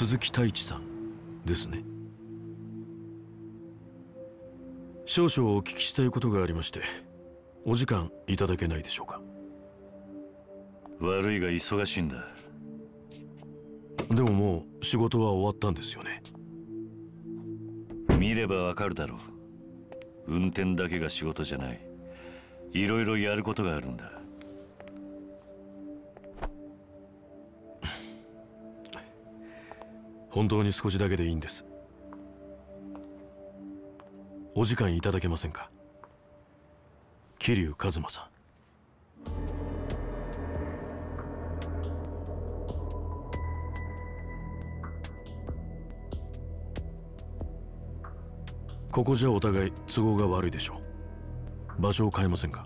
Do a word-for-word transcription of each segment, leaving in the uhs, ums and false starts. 鈴木太一さんですね。少々お聞きしたいことがありまして、お時間いただけないでしょうか。悪いが忙しいんだ。でももう仕事は終わったんですよね。見ればわかるだろう。運転だけが仕事じゃない。いろいろやることがあるんだ。本当に少しだけでいいんです。お時間いただけませんか。桐生一馬さん。ここじゃお互い都合が悪いでしょう。場所を変えませんか。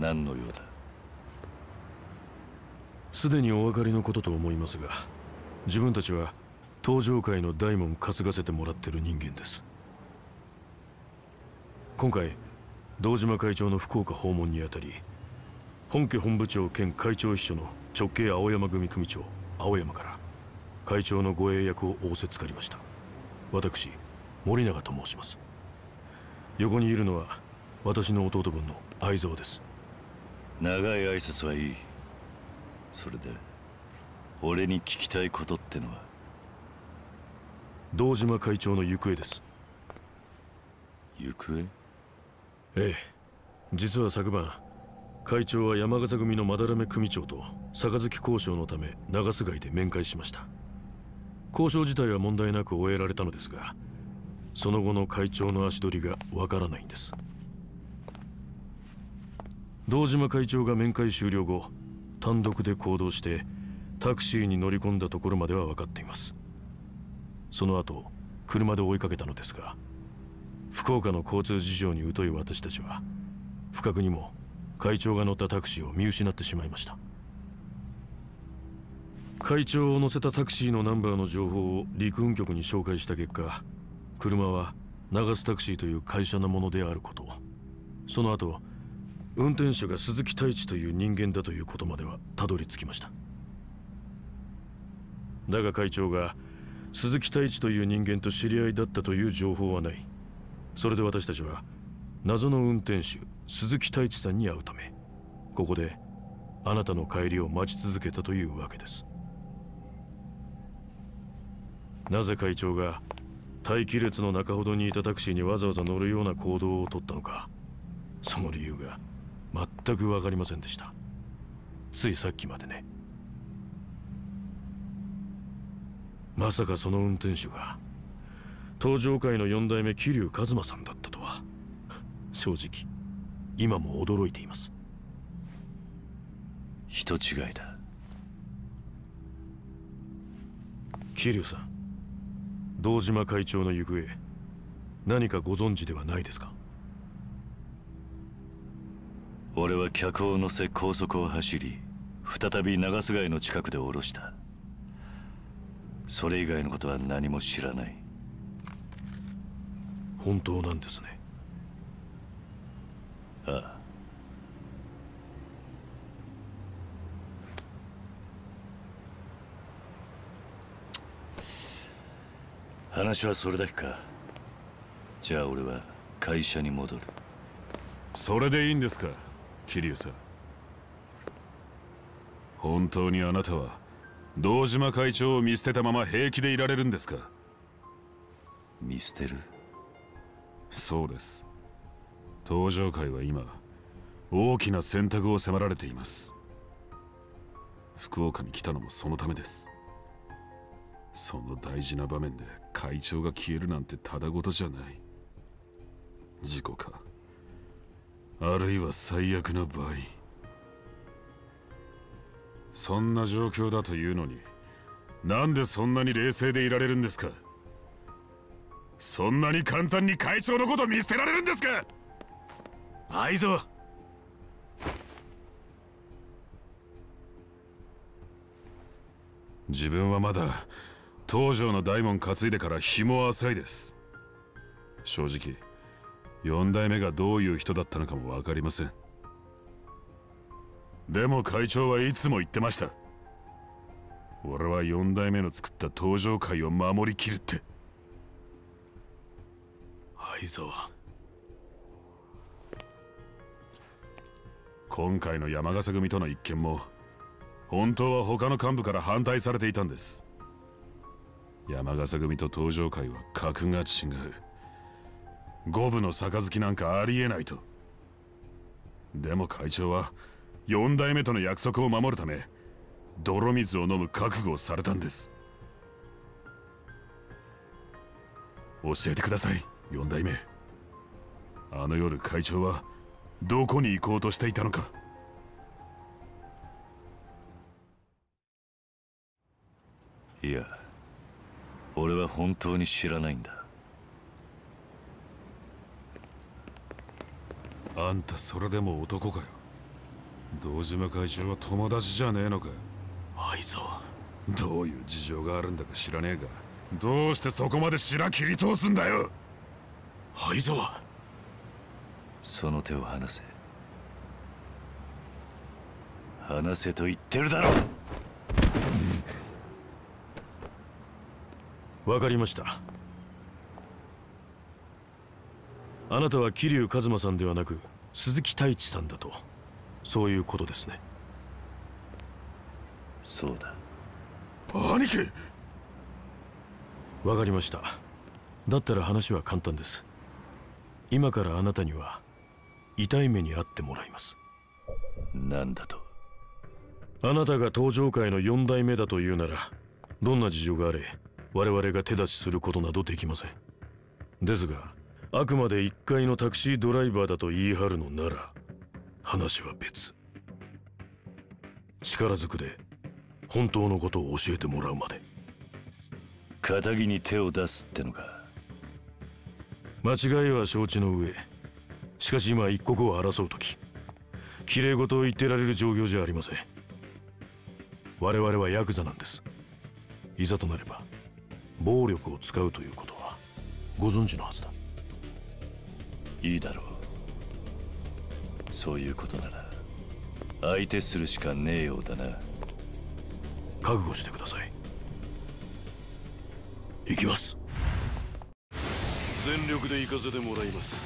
何の用だ。すでにお分かりのことと思いますが、自分たちは東上界の大門担がせてもらってる人間です。今回堂島会長の福岡訪問にあたり、本家本部長兼会長秘書の直系青山組組長青山から会長の護衛役を仰せつかりました。私森永と申します。横にいるのは私の弟分の愛蔵です。長い挨拶はいい。それで俺に聞きたいことってのは。堂島会長の行方です。行方？ええ、実は昨晩会長は山笠組のまだらめ組長と杯交渉のため長須街で面会しました。交渉自体は問題なく終えられたのですが、その後の会長の足取りがわからないんです。堂島会長が面会終了後、単独で行動してタクシーに乗り込んだところまでは分かっています。その後車で追いかけたのですが、福岡の交通事情に疎い私たちは不覚にも会長が乗ったタクシーを見失ってしまいました。会長を乗せたタクシーのナンバーの情報を陸運局に紹介した結果、車は長洲タクシーという会社のものであること、その後運転手が鈴木太一という人間だということまではたどり着きました。だが会長が鈴木太一という人間と知り合いだったという情報はない。それで私たちは謎の運転手鈴木太一さんに会うため、ここであなたの帰りを待ち続けたというわけです。なぜ会長が待機列の中ほどにいたタクシーにわざわざ乗るような行動をとったのか、その理由が全く分かりませんでした。ついさっきまでね。まさかその運転手が東上界のよん代目桐生一馬さんだったとは、正直今も驚いています。人違いだ。桐生さん、堂島会長の行方、何かご存知ではないですか。俺は客を乗せ高速を走り、再び長洲街の近くで降ろした。それ以外のことは何も知らない。本当なんですね。ああ。話はそれだけか。じゃあ俺は会社に戻る。それでいいんですか、桐生さん。本当にあなたは堂島会長を見捨てたまま平気でいられるんですか。見捨てる？そうです。東上界は今大きな選択を迫られています。福岡に来たのもそのためです。その大事な場面で会長が消えるなんてただごとじゃない。事故か、あるいは最悪な場合。そんな状況だというのに、なんでそんなに冷静でいられるんですか。そんなに簡単に会長のこと見捨てられるんですか。会津、自分はまだ東条の大門担いでから紐は浅いです。正直よん代目がどういう人だったのかも分かりません。でも会長はいつも言ってました。俺はよん代目の作った東条会を守りきるって。愛沢、今回の山笠組との一件も本当は他の幹部から反対されていたんです。山笠組と東条会は格が違う。五分の杯なんかありえないと。でも会長はよん代目との約束を守るため、泥水を飲む覚悟をされたんです。教えてくださいよん代目、あの夜会長はどこに行こうとしていたのか。いや、俺は本当に知らないんだ。あんたそれでも男かよ。堂島会長は友達じゃねえのか。あいつはどういう事情があるんだか知らねえが、どうしてそこまで白切り通すんだよ。あいつは、その手を離せ。離せと言ってるだろ。わかりました。あなたは桐生一馬さんではなく鈴木太一さんだと、そういうことですね。そうだ兄貴。わかりました。だったら話は簡単です。今からあなたには痛い目に遭ってもらいます。なんだと。あなたが東条会のよん代目だというなら、どんな事情があれ我々が手出しすることなどできません。ですが、あくまで一階のタクシードライバーだと言い張るのなら話は別。力ずくで本当のことを教えてもらうまで。堅気に手を出すってのか。間違いは承知の上、しかし今一刻を争う時、きれい事を言ってられる状況じゃありません。我々はヤクザなんです。いざとなれば暴力を使うということはご存知のはずだ。いいだろう、そういうことなら相手するしかねえようだな。覚悟してください。行きます。全力で行かせてもらいます。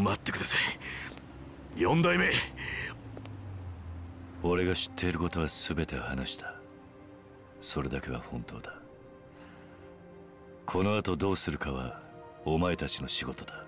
待ってください。よん代目。俺が知っていることは全て話した。それだけは本当だ。この後どうするかはお前たちの仕事だ。